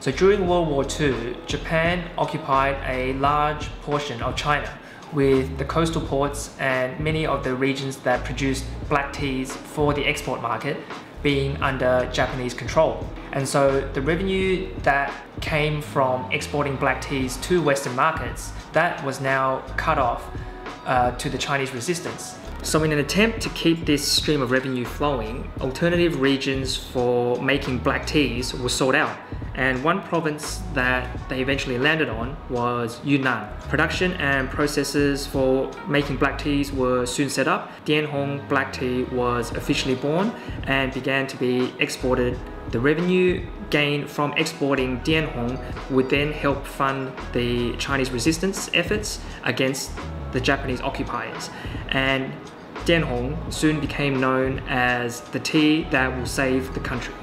So during World War II, Japan occupied a large portion of China with the coastal ports and many of the regions that produced black teas for the export market being under Japanese control. And so the revenue that came from exporting black teas to Western markets, that was now cut off to the Chinese resistance. So in an attempt to keep this stream of revenue flowing, alternative regions for making black teas were sought out. And one province that they eventually landed on was Yunnan. Production and processes for making black teas were soon set up. Dianhong black tea was officially born and began to be exported. The revenue gained from exporting Dianhong would then help fund the Chinese resistance efforts against the Japanese occupiers. And Dianhong soon became known as the tea that will save the country.